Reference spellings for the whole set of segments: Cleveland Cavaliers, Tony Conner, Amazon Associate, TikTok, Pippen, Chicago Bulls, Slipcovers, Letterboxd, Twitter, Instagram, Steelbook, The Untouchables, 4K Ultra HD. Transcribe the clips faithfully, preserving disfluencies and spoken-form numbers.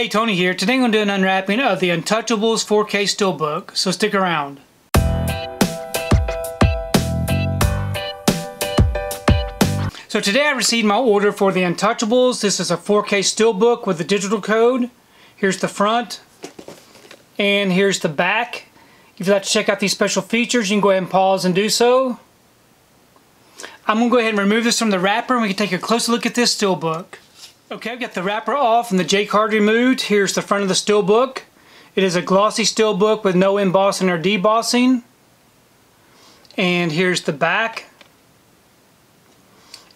Hey, Tony here. Today I'm going to do an unwrapping of The Untouchables four K Steelbook, so stick around. So today I received my order for The Untouchables. This is a four K Steelbook with the digital code. Here's the front, and here's the back. If you'd like to check out these special features, you can go ahead and pause and do so. I'm going to go ahead and remove this from the wrapper, and we can take a closer look at this Steelbook. Okay, I've got the wrapper off and the J card removed. Here's the front of the Steelbook. It is a glossy Steelbook with no embossing or debossing. And here's the back.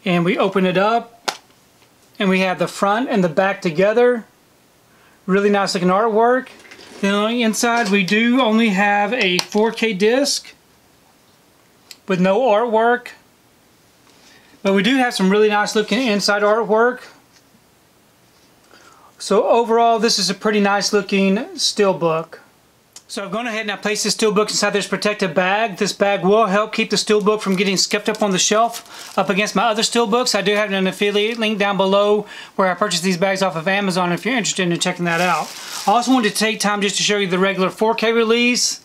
And we open it up and we have the front and the back together. Really nice looking artwork. Then on the inside we do only have a four K disc with no artwork. But we do have some really nice looking inside artwork. So overall, this is a pretty nice looking Steelbook. So I've gone ahead and I placed the Steelbook inside this protective bag. This bag will help keep the Steelbook from getting scuffed up on the shelf up against my other Steelbooks. I do have an affiliate link down below where I purchased these bags off of Amazon if you're interested in checking that out. I also wanted to take time just to show you the regular four K release.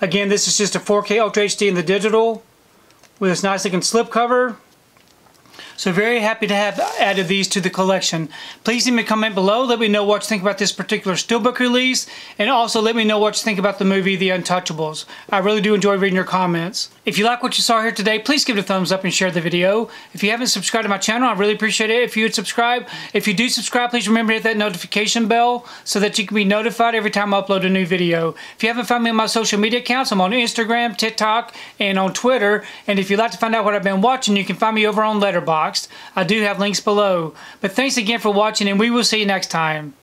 Again, this is just a four K Ultra H D in the digital with this nice looking slip cover. So very happy to have added these to the collection. Please leave me a comment below. Let me know what you think about this particular Steelbook release. And also let me know what you think about the movie The Untouchables. I really do enjoy reading your comments. If you like what you saw here today, please give it a thumbs up and share the video. If you haven't subscribed to my channel, I really appreciate it if you would subscribe. If you do subscribe, please remember to hit that notification bell so that you can be notified every time I upload a new video. If you haven't found me on my social media accounts, I'm on Instagram, TikTok, and on Twitter. And if you'd like to find out what I've been watching, you can find me over on Letterboxd. I do have links below. But thanks again for watching, and we will see you next time.